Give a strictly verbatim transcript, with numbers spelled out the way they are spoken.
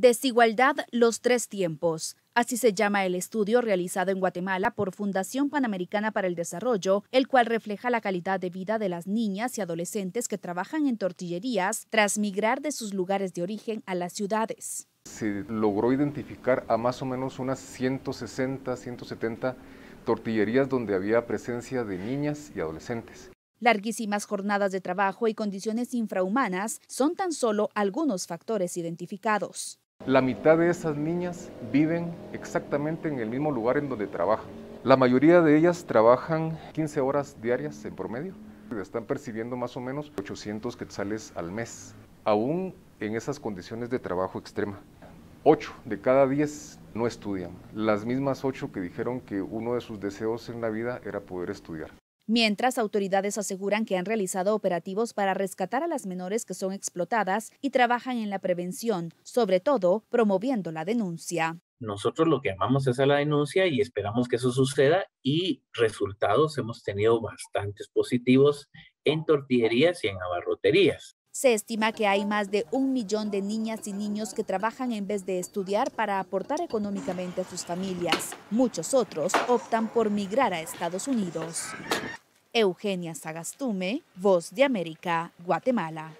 Desigualdad los tres tiempos. Así se llama el estudio realizado en Guatemala por Fundación Panamericana para el Desarrollo, el cual refleja la calidad de vida de las niñas y adolescentes que trabajan en tortillerías tras migrar de sus lugares de origen a las ciudades. Se logró identificar a más o menos unas ciento sesenta, ciento setenta tortillerías donde había presencia de niñas y adolescentes. Larguísimas jornadas de trabajo y condiciones infrahumanas son tan solo algunos factores identificados. La mitad de esas niñas viven exactamente en el mismo lugar en donde trabajan. La mayoría de ellas trabajan quince horas diarias en promedio. Están percibiendo más o menos ochocientos quetzales al mes, aún en esas condiciones de trabajo extrema. ocho de cada diez no estudian, las mismas ocho que dijeron que uno de sus deseos en la vida era poder estudiar. Mientras, autoridades aseguran que han realizado operativos para rescatar a las menores que son explotadas y trabajan en la prevención, sobre todo promoviendo la denuncia. Nosotros lo que amamos es a la denuncia y esperamos que eso suceda, y resultados hemos tenido bastantes positivos en tortillerías y en abarroterías. Se estima que hay más de un millón de niñas y niños que trabajan en vez de estudiar para aportar económicamente a sus familias. Muchos otros optan por migrar a Estados Unidos. Eugenia Sagastume, Voz de América, Guatemala.